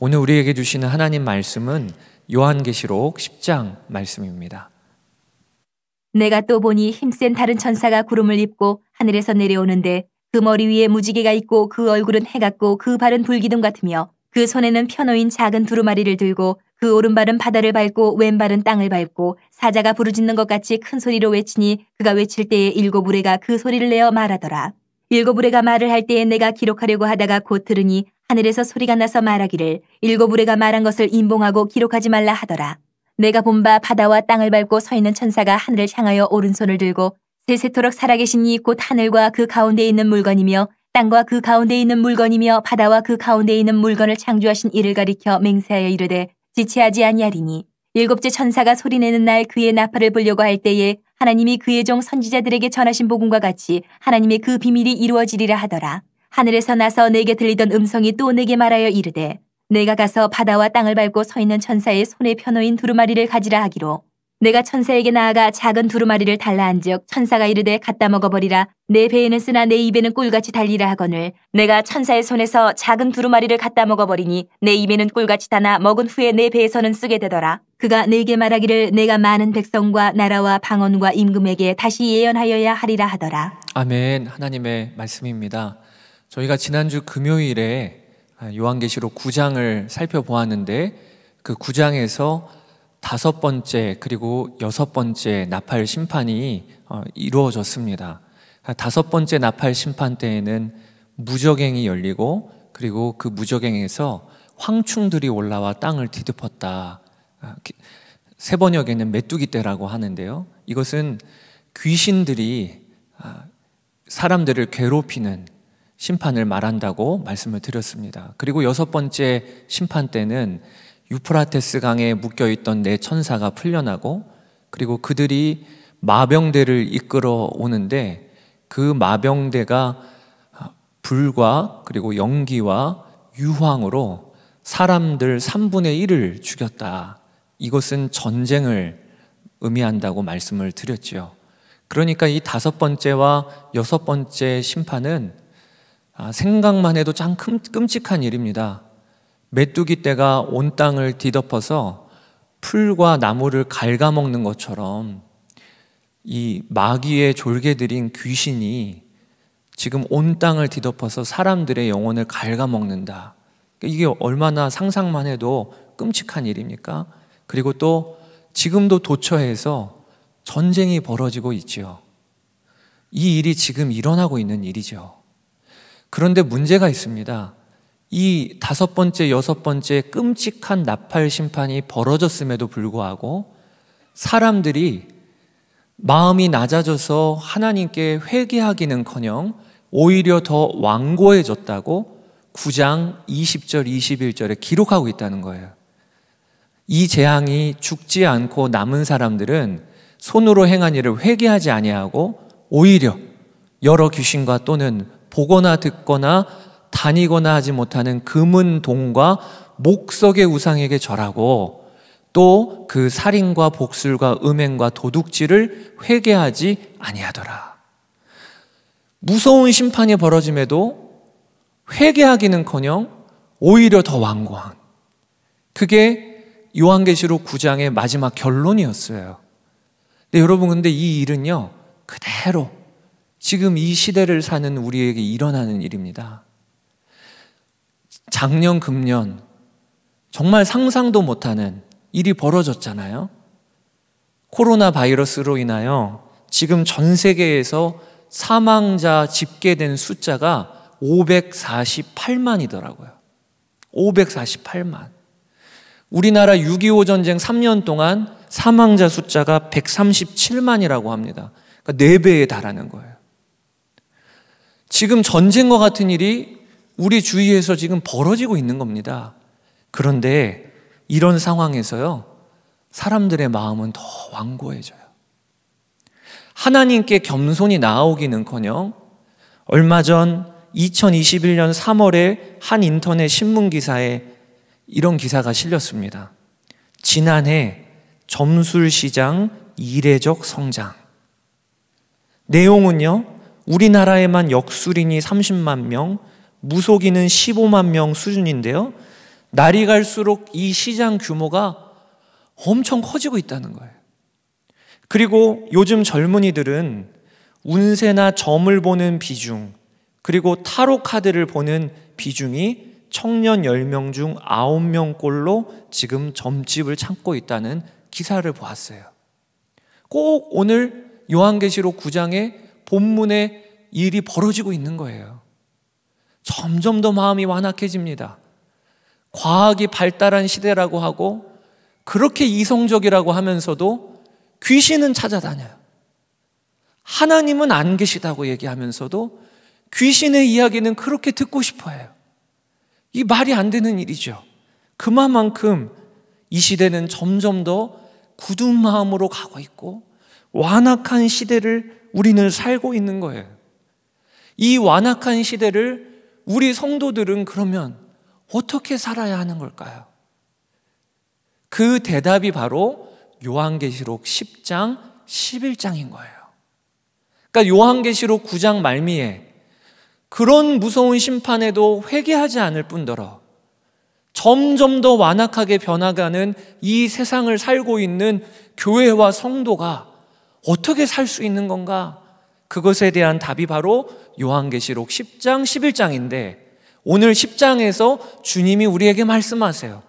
오늘 우리에게 주시는 하나님 말씀은 요한계시록 10장 말씀입니다. 내가 또 보니 힘센 다른 천사가 구름을 입고 하늘에서 내려오는데 그 머리 위에 무지개가 있고 그 얼굴은 해 같고 그 발은 불기둥 같으며 그 손에는 펴놓인 작은 두루마리를 들고 그 오른발은 바다를 밟고 왼발은 땅을 밟고 사자가 부르짖는 것 같이 큰 소리로 외치니 그가 외칠 때에 일곱 우레가 그 소리를 내어 말하더라. 일곱 우레가 말을 할 때에 내가 기록하려고 하다가 곧 들으니 하늘에서 소리가 나서 말하기를 일곱 우레가 말한 것을 임봉하고 기록하지 말라 하더라. 내가 본 바 바다와 땅을 밟고 서 있는 천사가 하늘을 향하여 오른손을 들고 세세토록 살아계신 이 곧 하늘과 그 가운데 있는 물건이며 땅과 그 가운데 있는 물건이며 바다와 그 가운데 있는 물건을 창조하신 이를 가리켜 맹세하여 이르되 지체하지 아니하리니 일곱째 천사가 소리내는 날 그의 나팔을 불려고 할 때에 하나님이 그의 종 선지자들에게 전하신 복음과 같이 하나님의 그 비밀이 이루어지리라 하더라. 하늘에서 나서 내게 들리던 음성이 또 내게 말하여 이르되 내가 가서 바다와 땅을 밟고 서 있는 천사의 손에 펴놓인 두루마리를 가지라 하기로 내가 천사에게 나아가 작은 두루마리를 달라한즉 천사가 이르되 갖다 먹어버리라. 내 배에는 쓰나 내 입에는 꿀같이 달리라 하거늘 내가 천사의 손에서 작은 두루마리를 갖다 먹어버리니 내 입에는 꿀같이 다나 먹은 후에 내 배에서는 쓰게 되더라. 그가 내게 말하기를 내가 많은 백성과 나라와 방언과 임금에게 다시 예언하여야 하리라 하더라. 아멘. 하나님의 말씀입니다. 저희가 지난주 금요일에 요한계시록 9장을 살펴보았는데 그 9장에서 5번째 그리고 6번째 나팔 심판이 이루어졌습니다. 5번째 나팔 심판 때에는 무적행이 열리고 그리고 그 무적행에서 황충들이 올라와 땅을 뒤덮었다. 새번역에는 메뚜기 떼라고 하는데요. 이것은 귀신들이 사람들을 괴롭히는 심판을 말한다고 말씀을 드렸습니다. 그리고 6번째 심판 때는 유프라테스 강에 묶여있던 네 천사가 풀려나고 그리고 그들이 마병대를 이끌어 오는데 그 마병대가 불과 그리고 연기와 유황으로 사람들 3분의 1을 죽였다. 이것은 전쟁을 의미한다고 말씀을 드렸지요. 그러니까 이 5번째와 6번째 심판은 생각만 해도 참 끔찍한 일입니다. 메뚜기 떼가 온 땅을 뒤덮어서 풀과 나무를 갉아먹는 것처럼 이 마귀의 졸개들인 귀신이 지금 온 땅을 뒤덮어서 사람들의 영혼을 갉아먹는다. 이게 얼마나 상상만 해도 끔찍한 일입니까? 그리고 또 지금도 도처에서 전쟁이 벌어지고 있지요. 이 일이 지금 일어나고 있는 일이죠. 그런데 문제가 있습니다. 이 5번째, 6번째 끔찍한 나팔 심판이 벌어졌음에도 불구하고 사람들이 마음이 낮아져서 하나님께 회개하기는커녕 오히려 더 완고해졌다고 9장 20절, 21절에 기록하고 있다는 거예요. 이 재앙이 죽지 않고 남은 사람들은 손으로 행한 일을 회개하지 아니하고 오히려 여러 귀신과 또는 보거나 듣거나 다니거나 하지 못하는 금은 돈과 목석의 우상에게 절하고 또 그 살인과 복술과 음행과 도둑질을 회개하지 아니하더라. 무서운 심판이 벌어짐에도 회개하기는커녕 오히려 더 완고한, 그게 요한계시록 9장의 마지막 결론이었어요. 근데 여러분, 근데 이 일은요 그대로 지금 이 시대를 사는 우리에게 일어나는 일입니다. 작년, 금년 정말 상상도 못하는 일이 벌어졌잖아요. 코로나 바이러스로 인하여 지금 전 세계에서 사망자 집계된 숫자가 548만이더라고요. 548만. 우리나라 6.25 전쟁 3년 동안 사망자 숫자가 137만이라고 합니다. 그러니까 4배에 달하는 거예요. 지금 전쟁과 같은 일이 우리 주위에서 지금 벌어지고 있는 겁니다. 그런데 이런 상황에서요, 사람들의 마음은 더 완고해져요. 하나님께 겸손히 나아오기는커녕 얼마 전 2021년 3월에 한 인터넷 신문기사에 이런 기사가 실렸습니다. 지난해 점술시장 이례적 성장. 내용은요, 우리나라에만 역술인이 30만 명, 무속인은 15만 명 수준인데요. 날이 갈수록 이 시장 규모가 엄청 커지고 있다는 거예요. 그리고 요즘 젊은이들은 운세나 점을 보는 비중, 그리고 타로 카드를 보는 비중이 청년 10명 중 9명꼴로 지금 점집을 찾고 있다는 기사를 보았어요. 꼭 오늘 요한계시록 9장의 본문에 이 일이 벌어지고 있는 거예요. 점점 더 마음이 완악해집니다. 과학이 발달한 시대라고 하고 그렇게 이성적이라고 하면서도 귀신은 찾아다녀요. 하나님은 안 계시다고 얘기하면서도 귀신의 이야기는 그렇게 듣고 싶어해요. 이 말이 안 되는 일이죠. 그만큼 이 시대는 점점 더 굳은 마음으로 가고 있고 완악한 시대를 우리는 살고 있는 거예요. 이 완악한 시대를 우리 성도들은 그러면 어떻게 살아야 하는 걸까요? 그 대답이 바로 요한계시록 10장, 11장인 거예요. 그러니까 요한계시록 9장 말미에 그런 무서운 심판에도 회개하지 않을 뿐더러 점점 더 완악하게 변화가는 이 세상을 살고 있는 교회와 성도가 어떻게 살 수 있는 건가? 그것에 대한 답이 바로 요한계시록 10장, 11장인데 오늘 10장에서 주님이 우리에게 말씀하세요.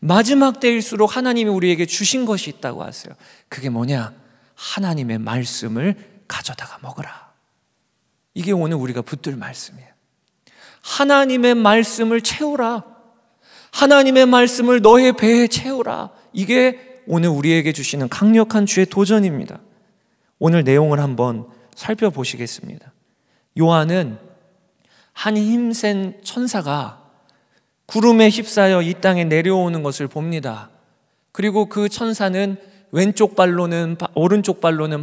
마지막 때일수록 하나님이 우리에게 주신 것이 있다고 하세요. 그게 뭐냐? 하나님의 말씀을 가져다가 먹으라. 이게 오늘 우리가 붙들 말씀이에요. 하나님의 말씀을 채우라. 하나님의 말씀을 너의 배에 채우라. 이게 오늘 우리에게 주시는 강력한 주의 도전입니다. 오늘 내용을 한번 살펴보시겠습니다. 요한은 한 힘센 천사가 구름에 휩싸여 이 땅에 내려오는 것을 봅니다. 그리고 그 천사는 오른쪽 발로는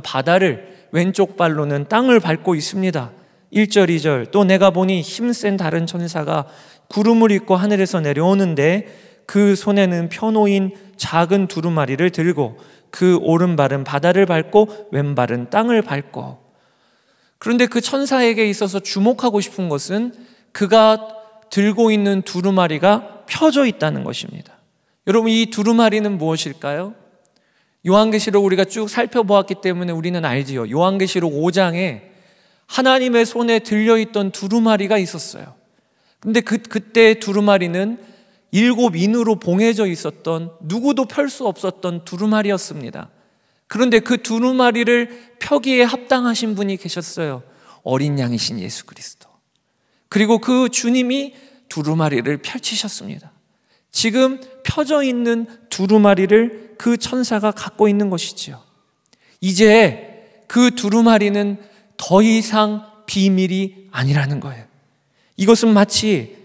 바다를, 왼쪽 발로는 땅을 밟고 있습니다. 1절, 2절 또 내가 보니 힘센 다른 천사가 구름을 입고 하늘에서 내려오는데 그 손에는 펴놓인 작은 두루마리를 들고 그 오른발은 바다를 밟고 왼발은 땅을 밟고. 그런데 그 천사에게 있어서 주목하고 싶은 것은 그가 들고 있는 두루마리가 펴져 있다는 것입니다. 여러분, 이 두루마리는 무엇일까요? 요한계시록 우리가 쭉 살펴보았기 때문에 우리는 알지요. 요한계시록 5장에 하나님의 손에 들려있던 두루마리가 있었어요. 근데 그때 두루마리는 7인으로 봉해져 있었던 누구도 펼 수 없었던 두루마리였습니다. 그런데 그 두루마리를 펴기에 합당하신 분이 계셨어요. 어린 양이신 예수 그리스도. 그리고 그 주님이 두루마리를 펼치셨습니다. 지금 펴져 있는 두루마리를 그 천사가 갖고 있는 것이지요. 이제 그 두루마리는 더 이상 비밀이 아니라는 거예요. 이것은 마치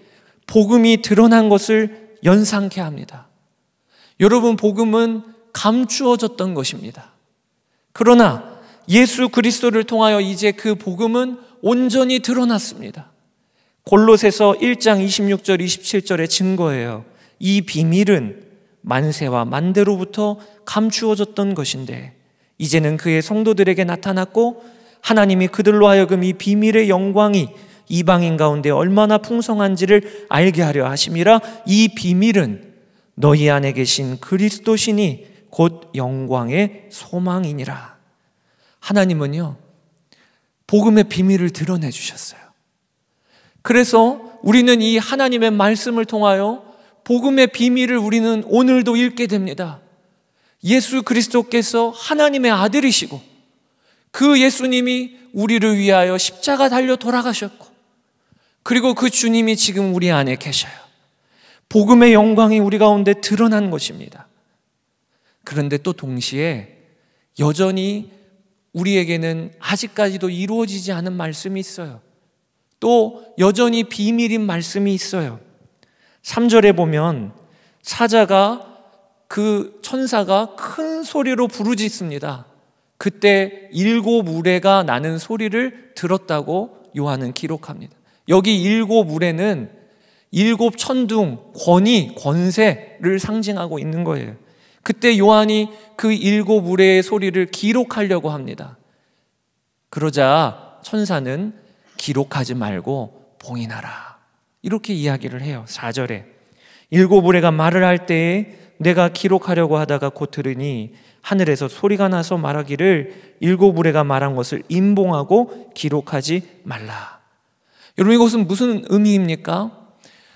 복음이 드러난 것을 연상케 합니다. 여러분, 복음은 감추어졌던 것입니다. 그러나 예수 그리스도를 통하여 이제 그 복음은 온전히 드러났습니다. 골로새서 1장 26절, 27절의 증거예요. 이 비밀은 만세와 만대로부터 감추어졌던 것인데 이제는 그의 성도들에게 나타났고 하나님이 그들로 하여금 이 비밀의 영광이 이방인 가운데 얼마나 풍성한지를 알게 하려 하심이라. 이 비밀은 너희 안에 계신 그리스도시니 곧 영광의 소망이니라. 하나님은요, 복음의 비밀을 드러내 주셨어요. 그래서 우리는 이 하나님의 말씀을 통하여 복음의 비밀을 우리는 오늘도 읽게 됩니다. 예수 그리스도께서 하나님의 아들이시고 그 예수님이 우리를 위하여 십자가 달려 돌아가셨고 그리고 그 주님이 지금 우리 안에 계셔요. 복음의 영광이 우리 가운데 드러난 것입니다. 그런데 또 동시에 여전히 우리에게는 아직까지도 이루어지지 않은 말씀이 있어요. 또 여전히 비밀인 말씀이 있어요. 3절에 보면 그 천사가 큰 소리로 부르짖습니다. 그때 7 우레가 나는 소리를 들었다고 요한은 기록합니다. 여기 7 우레는 7 천둥, 권위, 권세를 상징하고 있는 거예요. 그때 요한이 그 7 우레의 소리를 기록하려고 합니다. 그러자 천사는 기록하지 말고 봉인하라 이렇게 이야기를 해요. 4절에 일곱 우레가 말을 할 때에 내가 기록하려고 하다가 곧 들으니 하늘에서 소리가 나서 말하기를 일곱 우레가 말한 것을 인봉하고 기록하지 말라. 여러분, 이것은 무슨 의미입니까?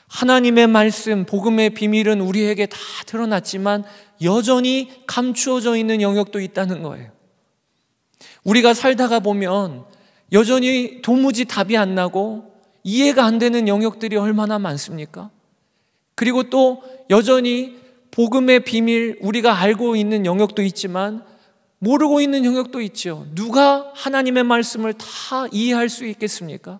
하나님의 말씀, 복음의 비밀은 우리에게 다 드러났지만 여전히 감추어져 있는 영역도 있다는 거예요. 우리가 살다가 보면 여전히 도무지 답이 안 나고 이해가 안 되는 영역들이 얼마나 많습니까? 그리고 또 여전히 복음의 비밀, 우리가 알고 있는 영역도 있지만 모르고 있는 영역도 있죠. 누가 하나님의 말씀을 다 이해할 수 있겠습니까?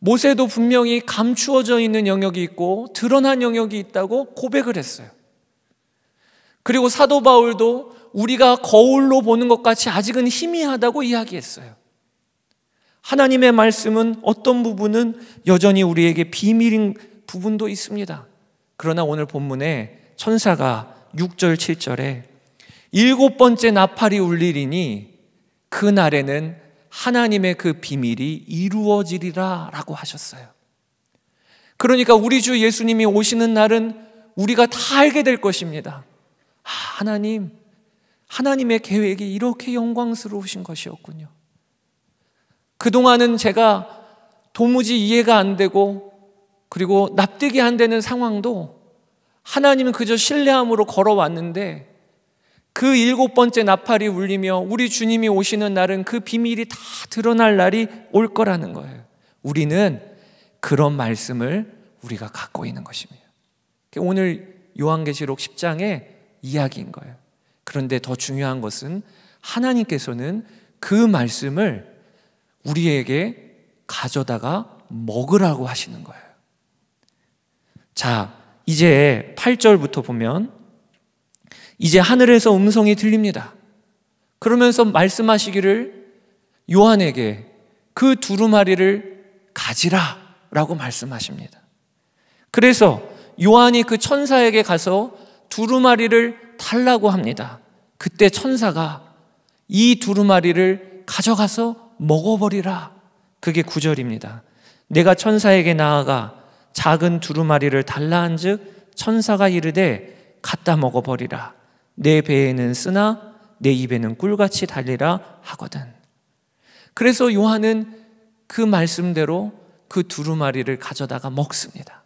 모세도 분명히 감추어져 있는 영역이 있고 드러난 영역이 있다고 고백을 했어요. 그리고 사도 바울도 우리가 거울로 보는 것 같이 아직은 희미하다고 이야기했어요. 하나님의 말씀은 어떤 부분은 여전히 우리에게 비밀인 부분도 있습니다. 그러나 오늘 본문에 천사가 6절 7절에 일곱 번째 나팔이 울리리니 그날에는 하나님의 그 비밀이 이루어지리라 라고 하셨어요. 그러니까 우리 주 예수님이 오시는 날은 우리가 다 알게 될 것입니다. 하나님, 하나님의 계획이 이렇게 영광스러우신 것이었군요. 그동안은 제가 도무지 이해가 안 되고 그리고 납득이 안 되는 상황도 하나님은 그저 신뢰함으로 걸어왔는데 그 일곱 번째 나팔이 울리며 우리 주님이 오시는 날은 그 비밀이 다 드러날 날이 올 거라는 거예요. 우리는 그런 말씀을 우리가 갖고 있는 것입니다. 오늘 요한계시록 10장의 이야기인 거예요. 그런데 더 중요한 것은 하나님께서는 그 말씀을 우리에게 가져다가 먹으라고 하시는 거예요. 자, 이제 8절부터 보면 이제 하늘에서 음성이 들립니다. 그러면서 말씀하시기를 요한에게 그 두루마리를 가지라 라고 말씀하십니다. 그래서 요한이 그 천사에게 가서 두루마리를 달라고 합니다. 그때 천사가 이 두루마리를 가져가서 먹어버리라. 그게 9절입니다. 내가 천사에게 나아가 작은 두루마리를 달라 한즉 천사가 이르되 갖다 먹어버리라. 내 배에는 쓰나 내 입에는 꿀같이 달리라 하거든. 그래서 요한은 그 말씀대로 그 두루마리를 가져다가 먹습니다.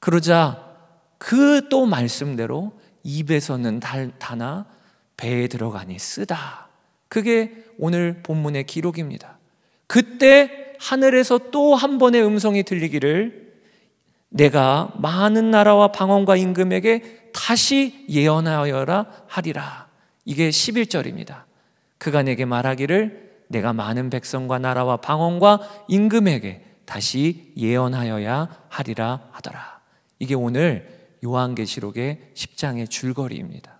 그러자 그 또 말씀대로 입에서는 달다나 배에 들어가니 쓰다. 그게 오늘 본문의 기록입니다. 그때 하늘에서 또 한 번의 음성이 들리기를 내가 많은 나라와 방언과 임금에게 다시 예언하여라 하리라. 이게 11절입니다. 그가 내게 말하기를 내가 많은 백성과 나라와 방언과 임금에게 다시 예언하여야 하리라 하더라. 이게 오늘 요한계시록의 10장의 줄거리입니다.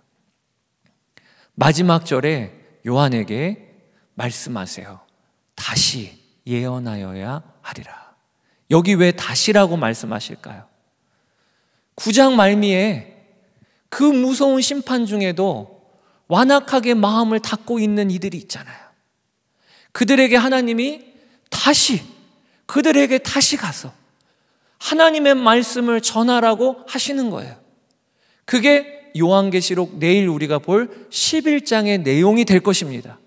마지막 절에 요한에게 말씀하세요. 다시 예언하여야 하리라. 여기 왜 다시라고 말씀하실까요? 9장 말미에 그 무서운 심판 중에도 완악하게 마음을 닫고 있는 이들이 있잖아요. 그들에게 하나님이 그들에게 다시 가서 하나님의 말씀을 전하라고 하시는 거예요. 그게 요한계시록 내일 우리가 볼 11장의 내용이 될 것입니다.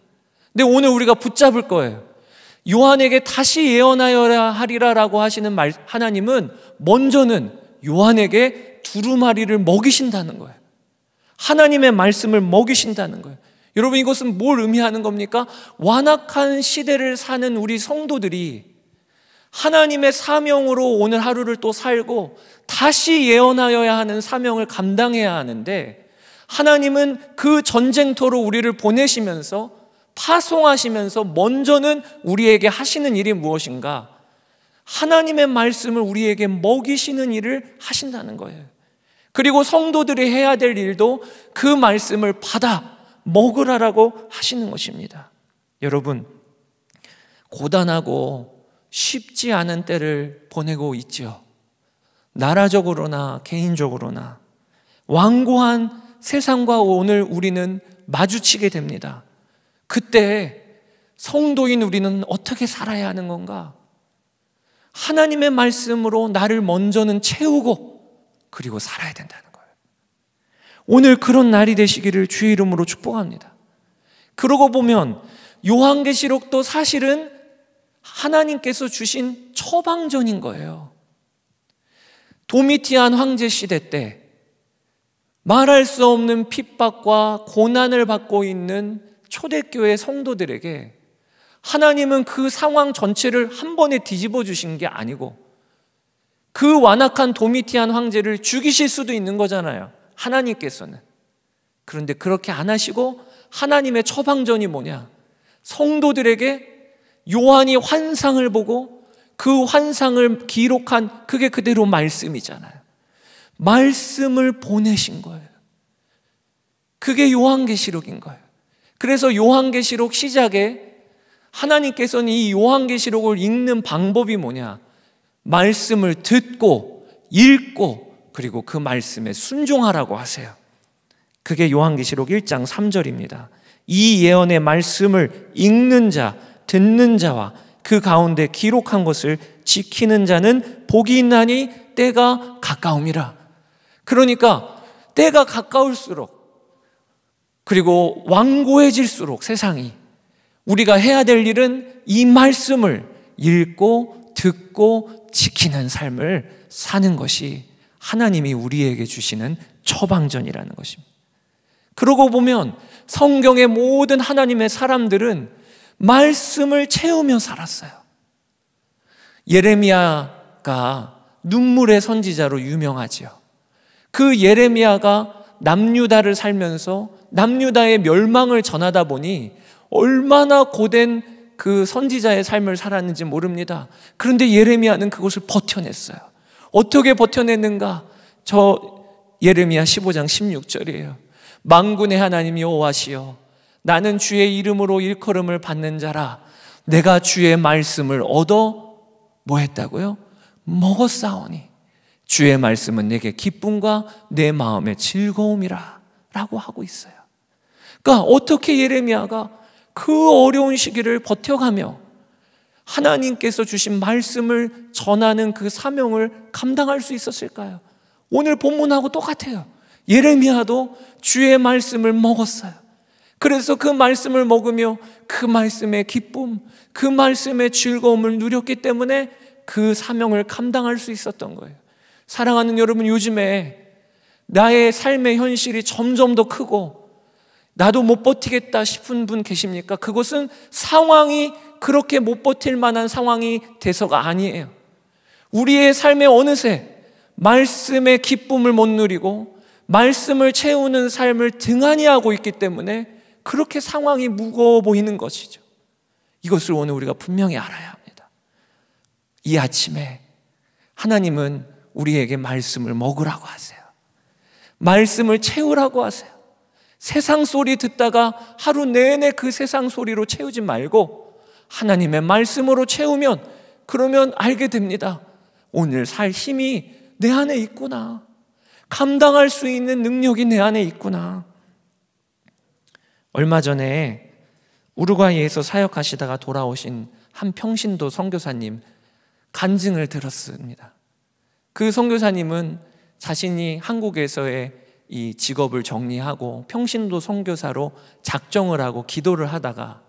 근데 오늘 우리가 붙잡을 거예요. 요한에게 다시 예언하여야 하리라 라고 하시는 하나님은 먼저는 요한에게 두루마리를 먹이신다는 거예요. 하나님의 말씀을 먹이신다는 거예요. 여러분, 이것은 뭘 의미하는 겁니까? 완악한 시대를 사는 우리 성도들이 하나님의 사명으로 오늘 하루를 또 살고 다시 예언하여야 하는 사명을 감당해야 하는데 하나님은 그 전쟁터로 우리를 보내시면서 파송하시면서 먼저는 우리에게 하시는 일이 무엇인가? 하나님의 말씀을 우리에게 먹이시는 일을 하신다는 거예요. 그리고 성도들이 해야 될 일도 그 말씀을 받아 먹으라라고 하시는 것입니다. 여러분, 고단하고 쉽지 않은 때를 보내고 있죠. 나라적으로나 개인적으로나 완고한 세상과 오늘 우리는 마주치게 됩니다. 그때 성도인 우리는 어떻게 살아야 하는 건가? 하나님의 말씀으로 나를 먼저는 채우고 그리고 살아야 된다는 거예요. 오늘 그런 날이 되시기를 주의 이름으로 축복합니다. 그러고 보면 요한계시록도 사실은 하나님께서 주신 처방전인 거예요. 도미티안 황제 시대 때 말할 수 없는 핍박과 고난을 받고 있는 초대교회 성도들에게 하나님은 그 상황 전체를 한 번에 뒤집어 주신 게 아니고 그 완악한 도미티안 황제를 죽이실 수도 있는 거잖아요, 하나님께서는. 그런데 그렇게 안 하시고 하나님의 처방전이 뭐냐? 성도들에게 요한이 환상을 보고 그 환상을 기록한 그게 그대로 말씀이잖아요. 말씀을 보내신 거예요. 그게 요한계시록인 거예요. 그래서 요한계시록 시작에 하나님께서는 이 요한계시록을 읽는 방법이 뭐냐? 말씀을 듣고 읽고 그리고 그 말씀에 순종하라고 하세요. 그게 요한계시록 1장 3절입니다. 이 예언의 말씀을 읽는 자, 듣는 자와 그 가운데 기록한 것을 지키는 자는 복이 있나니 때가 가까움이라. 그러니까 때가 가까울수록 그리고 완고해질수록 세상이 우리가 해야 될 일은 이 말씀을 읽고 듣고 지키는 삶을 사는 것이 하나님이 우리에게 주시는 처방전이라는 것입니다. 그러고 보면 성경의 모든 하나님의 사람들은 말씀을 채우며 살았어요. 예레미야가 눈물의 선지자로 유명하지요. 그 예레미야가 남유다를 살면서 남유다의 멸망을 전하다 보니 얼마나 고된 그 선지자의 삶을 살았는지 모릅니다. 그런데 예레미야는 그것을 버텨냈어요. 어떻게 버텨냈는가? 저 예레미야 15장 16절이에요. 만군의 하나님 여호와시여, 나는 주의 이름으로 일컬음을 받는 자라. 내가 주의 말씀을 얻어 뭐 했다고요? 먹었사오니 주의 말씀은 내게 기쁨과 내 마음의 즐거움이라 라고 하고 있어요. 그러니까 어떻게 예레미야가 그 어려운 시기를 버텨가며 하나님께서 주신 말씀을 전하는 그 사명을 감당할 수 있었을까요? 오늘 본문하고 똑같아요. 예레미야도 주의 말씀을 먹었어요. 그래서 그 말씀을 먹으며 그 말씀의 기쁨, 그 말씀의 즐거움을 누렸기 때문에 그 사명을 감당할 수 있었던 거예요. 사랑하는 여러분, 요즘에 나의 삶의 현실이 점점 더 크고 나도 못 버티겠다 싶은 분 계십니까? 그것은 상황이 그렇게 못 버틸 만한 상황이 돼서가 아니에요. 우리의 삶에 어느새 말씀의 기쁨을 못 누리고 말씀을 채우는 삶을 등한히 하고 있기 때문에 그렇게 상황이 무거워 보이는 것이죠. 이것을 오늘 우리가 분명히 알아야 합니다. 이 아침에 하나님은 우리에게 말씀을 먹으라고 하세요. 말씀을 채우라고 하세요. 세상 소리 듣다가 하루 내내 그 세상 소리로 채우지 말고 하나님의 말씀으로 채우면, 그러면 알게 됩니다. 오늘 살 힘이 내 안에 있구나. 감당할 수 있는 능력이 내 안에 있구나. 얼마 전에 우루과이에서 사역하시다가 돌아오신 한 평신도 선교사님 간증을 들었습니다. 그 선교사님은 자신이 한국에서의 이 직업을 정리하고 평신도 선교사로 작정을 하고 기도를 하다가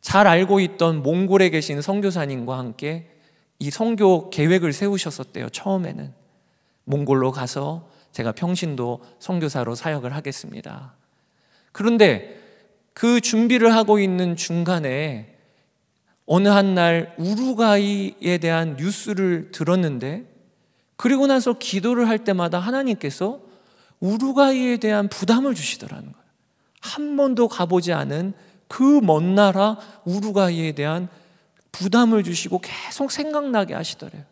잘 알고 있던 몽골에 계신 선교사님과 함께 이 선교 계획을 세우셨었대요. 처음에는 몽골로 가서 제가 평신도 선교사로 사역을 하겠습니다. 그런데 그 준비를 하고 있는 중간에 어느 한 날 우루과이에 대한 뉴스를 들었는데, 그리고 나서 기도를 할 때마다 하나님께서 우루과이에 대한 부담을 주시더라는 거예요. 한 번도 가보지 않은 그 먼 나라 우루과이에 대한 부담을 주시고 계속 생각나게 하시더래요.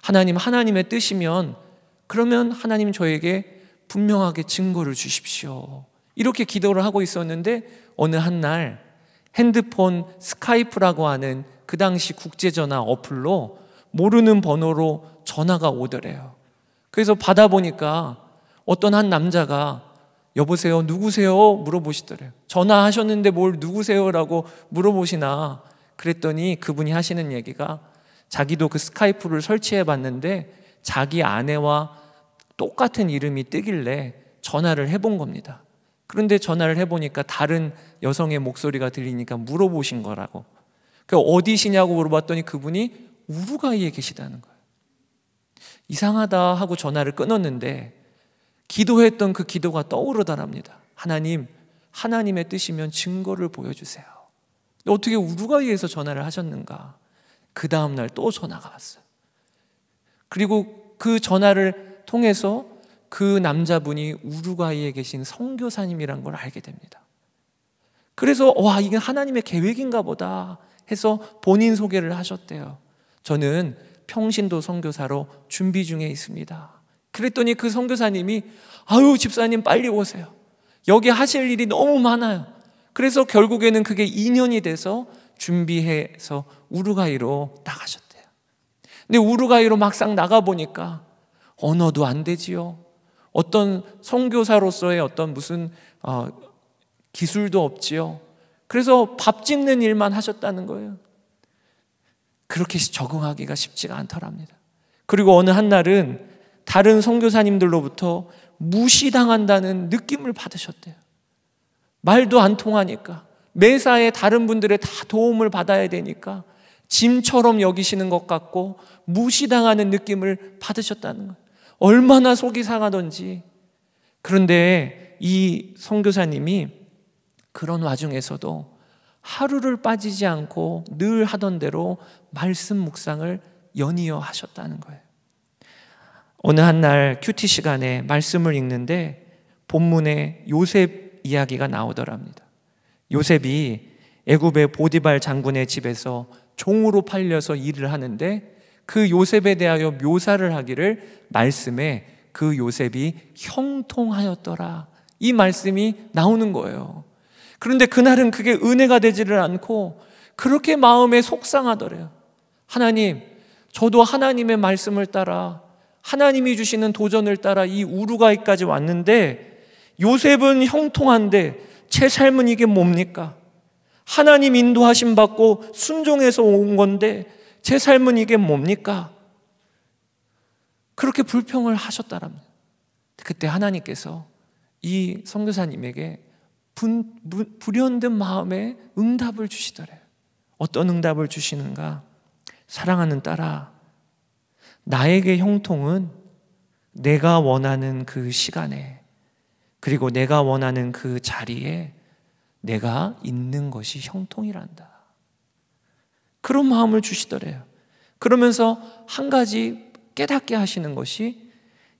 하나님, 하나님의 뜻이면 그러면 하나님 저에게 분명하게 증거를 주십시오. 이렇게 기도를 하고 있었는데 어느 한 날 핸드폰 스카이프라고 하는 그 당시 국제전화 어플로 모르는 번호로 전화가 오더래요. 그래서 받아보니까 어떤 한 남자가 여보세요, 누구세요? 물어보시더래요. 전화하셨는데 뭘 누구세요라고 물어보시나? 그랬더니 그분이 하시는 얘기가, 자기도 그 스카이프를 설치해 봤는데 자기 아내와 똑같은 이름이 뜨길래 전화를 해본 겁니다. 그런데 전화를 해보니까 다른 여성의 목소리가 들리니까 물어보신 거라고. 어디시냐고 물어봤더니 그분이 우루과이에 계시다는 거예요. 이상하다 하고 전화를 끊었는데 기도했던 그 기도가 떠오르더랍니다. 하나님, 하나님의 뜻이면 증거를 보여주세요. 근데 어떻게 우루과이에서 전화를 하셨는가? 그 다음날 또 전화가 왔어요. 그리고 그 전화를 통해서 그 남자분이 우루과이에 계신 선교사님이란 걸 알게 됩니다. 그래서 와, 이건 하나님의 계획인가 보다 해서 본인 소개를 하셨대요. 저는 평신도 선교사로 준비 중에 있습니다. 그랬더니 그 선교사님이 아유, 집사님 빨리 오세요. 여기 하실 일이 너무 많아요. 그래서 결국에는 그게 인연이 돼서 준비해서 우루과이로 나가셨대요. 근데 우루과이로 막상 나가보니까 언어도 안 되지요. 어떤 선교사로서의 어떤 무슨 기술도 없지요. 그래서 밥 짓는 일만 하셨다는 거예요. 그렇게 적응하기가 쉽지가 않더랍니다. 그리고 어느 한날은 다른 선교사님들로부터 무시당한다는 느낌을 받으셨대요. 말도 안 통하니까 매사에 다른 분들의 다 도움을 받아야 되니까 짐처럼 여기시는 것 같고 무시당하는 느낌을 받으셨다는 거예요. 얼마나 속이 상하던지. 그런데 이 선교사님이 그런 와중에서도 하루를 빠지지 않고 늘 하던 대로 말씀 묵상을 연이어 하셨다는 거예요. 어느 한날 큐티 시간에 말씀을 읽는데 본문에 요셉 이야기가 나오더랍니다. 요셉이 애굽의 보디발 장군의 집에서 종으로 팔려서 일을 하는데 그 요셉에 대하여 묘사를 하기를 말씀에 그 요셉이 형통하였더라, 이 말씀이 나오는 거예요. 그런데 그날은 그게 은혜가 되지를 않고 그렇게 마음에 속상하더래요. 하나님, 저도 하나님의 말씀을 따라, 하나님이 주시는 도전을 따라 이 우루과이까지 왔는데 요셉은 형통한데 제 삶은 이게 뭡니까? 하나님 인도하심 받고 순종해서 온 건데 제 삶은 이게 뭡니까? 그렇게 불평을 하셨다랍니다. 그때 하나님께서 이 선교사님에게 불현듯 마음에 응답을 주시더래요. 어떤 응답을 주시는가? 사랑하는 딸아, 나에게 형통은 내가 원하는 그 시간에, 그리고 내가 원하는 그 자리에 내가 있는 것이 형통이란다. 그런 마음을 주시더래요. 그러면서 한 가지 깨닫게 하시는 것이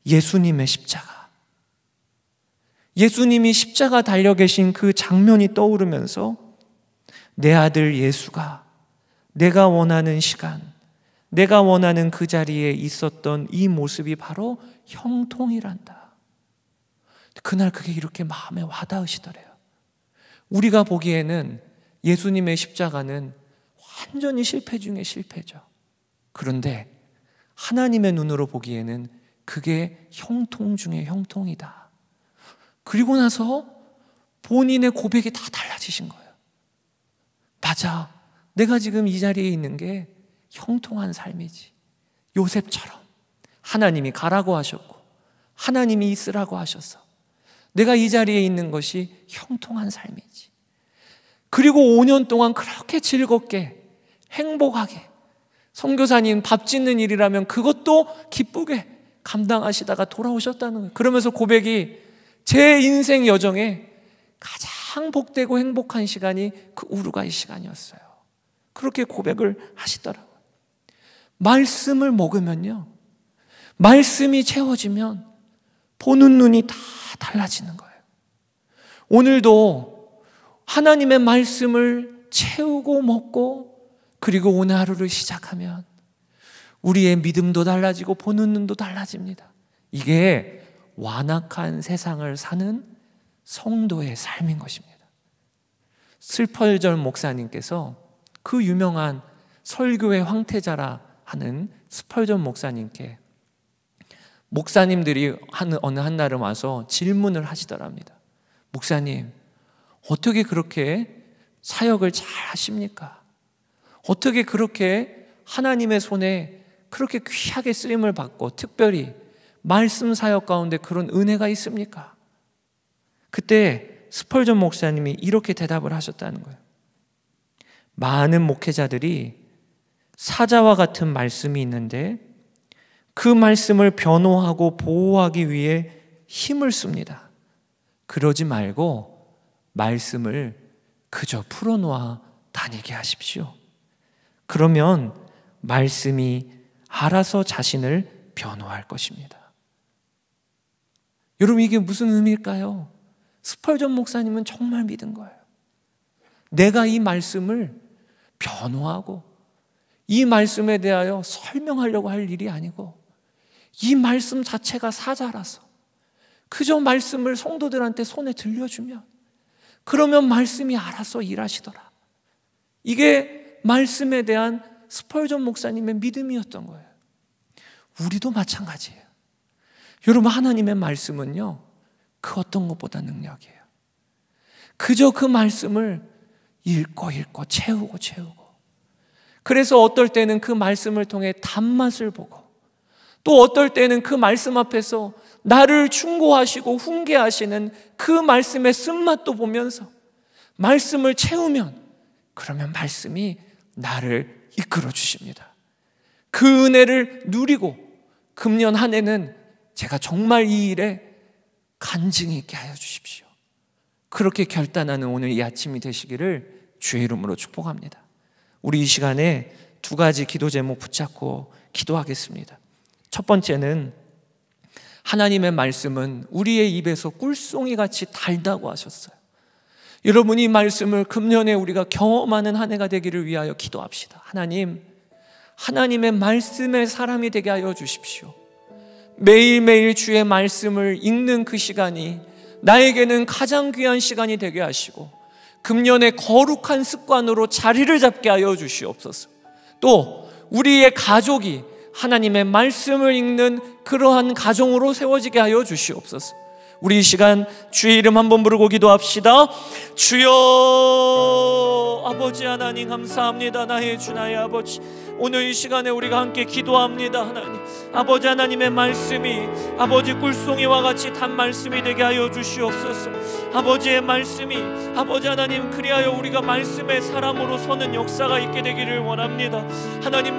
예수님의 십자가. 예수님이 십자가 달려 계신 그 장면이 떠오르면서 내 아들 예수가 내가 원하는 시간, 내가 원하는 그 자리에 있었던 이 모습이 바로 형통이란다. 그날 그게 이렇게 마음에 와닿으시더래요. 우리가 보기에는 예수님의 십자가는 완전히 실패 중에 실패죠. 그런데 하나님의 눈으로 보기에는 그게 형통 중에 형통이다. 그리고 나서 본인의 고백이 다 달라지신 거예요. 맞아, 내가 지금 이 자리에 있는 게 형통한 삶이지. 요셉처럼 하나님이 가라고 하셨고 하나님이 있으라고 하셔서 내가 이 자리에 있는 것이 형통한 삶이지. 그리고 5년 동안 그렇게 즐겁게 행복하게 선교사님 밥 짓는 일이라면 그것도 기쁘게 감당하시다가 돌아오셨다는 거예요. 그러면서 고백이 제 인생 여정에 가장 복되고 행복한 시간이 그 우루과이 시간이었어요. 그렇게 고백을 하시더라고요. 말씀을 먹으면요, 말씀이 채워지면 보는 눈이 다 달라지는 거예요. 오늘도 하나님의 말씀을 채우고 먹고 그리고 오늘 하루를 시작하면 우리의 믿음도 달라지고 보는 눈도 달라집니다. 이게 완악한 세상을 사는 성도의 삶인 것입니다. 슬펄절 목사님께서 그 유명한 설교의 황태자라 하는 스펄절 목사님께 목사님들이 어느 한날은 와서 질문을 하시더랍니다. 목사님, 어떻게 그렇게 사역을 잘 하십니까? 어떻게 그렇게 하나님의 손에 그렇게 귀하게 쓰임을 받고 특별히 말씀 사역 가운데 그런 은혜가 있습니까? 그때 스펄전 목사님이 이렇게 대답을 하셨다는 거예요. 많은 목회자들이 사자와 같은 말씀이 있는데 그 말씀을 변호하고 보호하기 위해 힘을 씁니다. 그러지 말고 말씀을 그저 풀어놓아 다니게 하십시오. 그러면 말씀이 알아서 자신을 변호할 것입니다. 여러분, 이게 무슨 의미일까요? 스펄전 목사님은 정말 믿은 거예요. 내가 이 말씀을 변호하고 이 말씀에 대하여 설명하려고 할 일이 아니고 이 말씀 자체가 사자라서 그저 말씀을 성도들한테 손에 들려주면 그러면 말씀이 알아서 일하시더라. 이게 말씀에 대한 스펄전 목사님의 믿음이었던 거예요. 우리도 마찬가지예요. 여러분, 하나님의 말씀은요 그 어떤 것보다 능력이에요. 그저 그 말씀을 읽고 채우고 그래서 어떨 때는 그 말씀을 통해 단맛을 보고 또 어떨 때는 그 말씀 앞에서 나를 충고하시고 훈계하시는 그 말씀의 쓴맛도 보면서 말씀을 채우면 그러면 말씀이 나를 이끌어 주십니다. 그 은혜를 누리고 금년 한 해는 제가 정말 이 일에 간증이 있게 하여 주십시오. 그렇게 결단하는 오늘 이 아침이 되시기를 주의 이름으로 축복합니다. 우리 이 시간에 두 가지 기도 제목 붙잡고 기도하겠습니다. 첫 번째는 하나님의 말씀은 우리의 입에서 꿀송이같이 달다고 하셨어요. 여러분, 이 말씀을 금년에 우리가 경험하는 한 해가 되기를 위하여 기도합시다. 하나님, 하나님의 말씀의 사람이 되게 하여 주십시오. 매일매일 주의 말씀을 읽는 그 시간이 나에게는 가장 귀한 시간이 되게 하시고 금년의 거룩한 습관으로 자리를 잡게 하여 주시옵소서. 또 우리의 가족이 하나님의 말씀을 읽는 그러한 가정으로 세워지게 하여 주시옵소서. 우리 이 시간 주의 이름 한번 부르고 기도합시다. 주여, 아버지 하나님 감사합니다. 나의 주 나의 아버지, 오늘 이 시간에 우리가 함께 기도합니다. 하나님, 아버지 하나님의 말씀이 아버지 꿀송이와 같이 단 말씀이 되게 하여 주시옵소서. 아버지의 말씀이 아버지 하나님 그리하여 우리가 말씀의 사람으로 서는 역사가 있게 되기를 원합니다. 하나님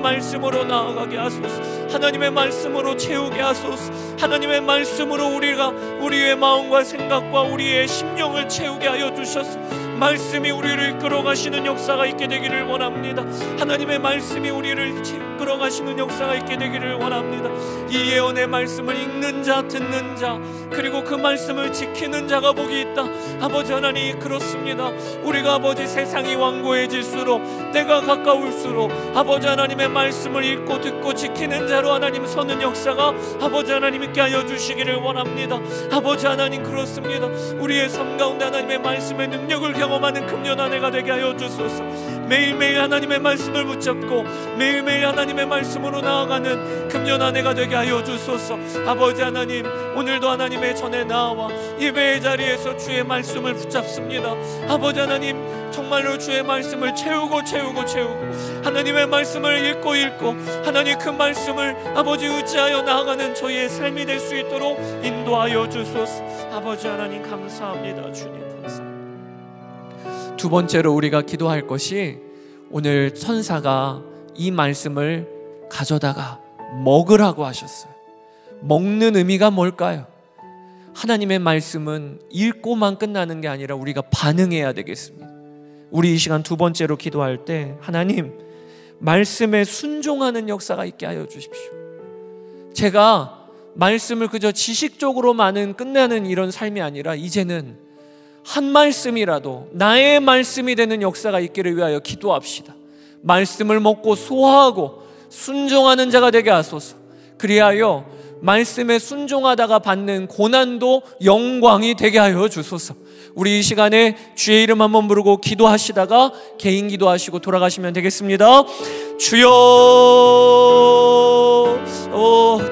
말씀으로 나아가게 하소서. 하나님의 말씀으로 채우게 하소서. 하나님의 말씀으로 우리가 우리의 마음과 생각과 우리의 심령을 채우게 하여 주셔서 말씀이 우리를 이끌어가시는 역사가 있게 되기를 원합니다. 하나님의 말씀이 우리를 이끌어가시는 역사가 있게 되기를 원합니다. 이 예언의 말씀을 읽는 자, 듣는 자, 그리고 그 말씀을 지키는 자가 복이 있다. 아버지 하나님, 그렇습니다. 우리가 아버지 세상이 완고해질수록 때가 가까울수록 아버지 하나님의 말씀을 읽고 듣고 지키는 자로 하나님 서는 역사가 아버지 하나님 있게 하여 주시기를 원합니다. 아버지 하나님, 그렇습니다. 우리의 삶 가운데 하나님의 말씀의 능력을 경험하는 금년 한 해가 되게 하여 주소서. 매일매일 하나님의 말씀을 붙잡고 매일매일 하나님의 말씀으로 나아가는 금년 한 해가 되게 하여 주소서. 아버지 하나님, 오늘도 하나님의 전에 나와 예배의 자리에서 주의 말씀을 붙잡습니다. 아버지 하나님, 정말로 주의 말씀을 채우고 하나님의 말씀을 읽고 하나님 그 말씀을 아버지 의지하여 나아가는 저희의 삶이 될 수 있도록 인도하여 주소서. 아버지 하나님 감사합니다. 주님 감사합니다. 두 번째로 우리가 기도할 것이 오늘 천사가 이 말씀을 가져다가 먹으라고 하셨어요. 먹는 의미가 뭘까요? 하나님의 말씀은 읽고만 끝나는 게 아니라 우리가 반응해야 되겠습니다. 우리 이 시간 두 번째로 기도할 때 하나님, 말씀에 순종하는 역사가 있게 하여 주십시오. 제가 말씀을 그저 지식적으로만은 끝나는 이런 삶이 아니라 이제는 한 말씀이라도 나의 말씀이 되는 역사가 있기를 위하여 기도합시다. 말씀을 먹고 소화하고 순종하는 자가 되게 하소서. 그리하여 말씀에 순종하다가 받는 고난도 영광이 되게 하여 주소서. 우리 이 시간에 주의 이름 한번 부르고 기도하시다가 개인 기도하시고 돌아가시면 되겠습니다. 주여,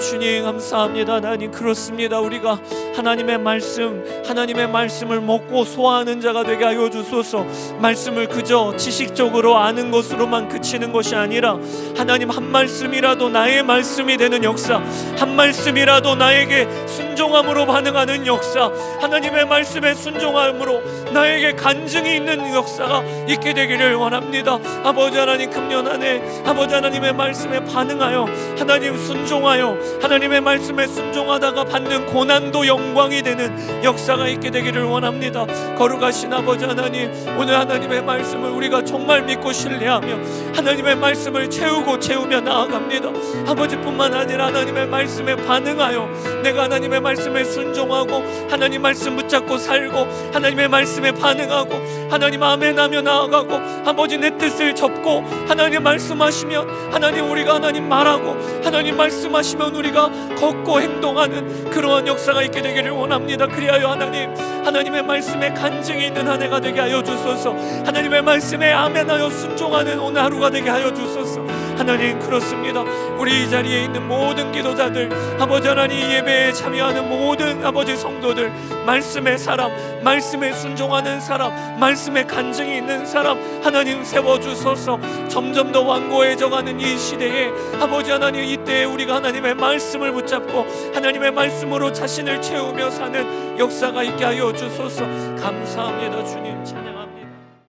주님 감사합니다. 하나님, 그렇습니다. 우리가 하나님의 말씀, 하나님의 말씀을 먹고 소화하는 자가 되게 하여 주소서. 말씀을 그저 지식적으로 아는 것으로만 그치는 것이 아니라 하나님, 한 말씀이라도 나의 말씀이 되는 역사, 한 말씀이라도 나에게 순종함으로 반응하는 역사, 하나님의 말씀에 순종함으로 나에게 간증이 있는 역사가 있게 되기를 원합니다. 아버지 하나님, 금년 안에 아버지 하나님의 말씀에 반응하여 하나님 순종하여 하나님의 말씀에 순종하다가 받는 고난도 영광이 되는 역사가 있게 되기를 원합니다. 거룩하신 아버지 하나님, 오늘 하나님의 말씀을 우리가 정말 믿고 신뢰하며 하나님의 말씀을 채우고 채우며 나아갑니다. 아버지뿐만 아니라 하나님의 말씀에 반응하여 내가 하나님의 말씀에 순종하고 하나님 말씀 붙잡고 살고 하나님의 말씀에 반응하고 하나님 아멘하며 나아가고 아버지 내 뜻을 접고 하나님 말씀하시면 하나님 우리가 하나님 말하고 하나님 말씀하시면 우리가 걷고 행동하는 그러한 역사가 있게 되기를 원합니다. 그리하여 하나님, 하나님의 말씀에 간증이 있는 한 해가 되게 하여 주소서. 하나님의 말씀에 아멘하여 순종하는 오늘 하루가 되게 하여 주소서. 하나님 그렇습니다. 우리 이 자리에 있는 모든 기도자들, 아버지 하나님 예배에 참여하는 모든 아버지 성도들, 말씀의 사람, 말씀에 순종하는 사람, 말씀에 간증이 있는 사람 하나님 세워주소서. 점점 더 완고해져가는 이 시대에 아버지 하나님, 이때에 우리가 하나님의 말씀을 붙잡고 하나님의 말씀으로 자신을 채우며 사는 역사가 있게 하여 주소서. 감사합니다. 주님 찬양.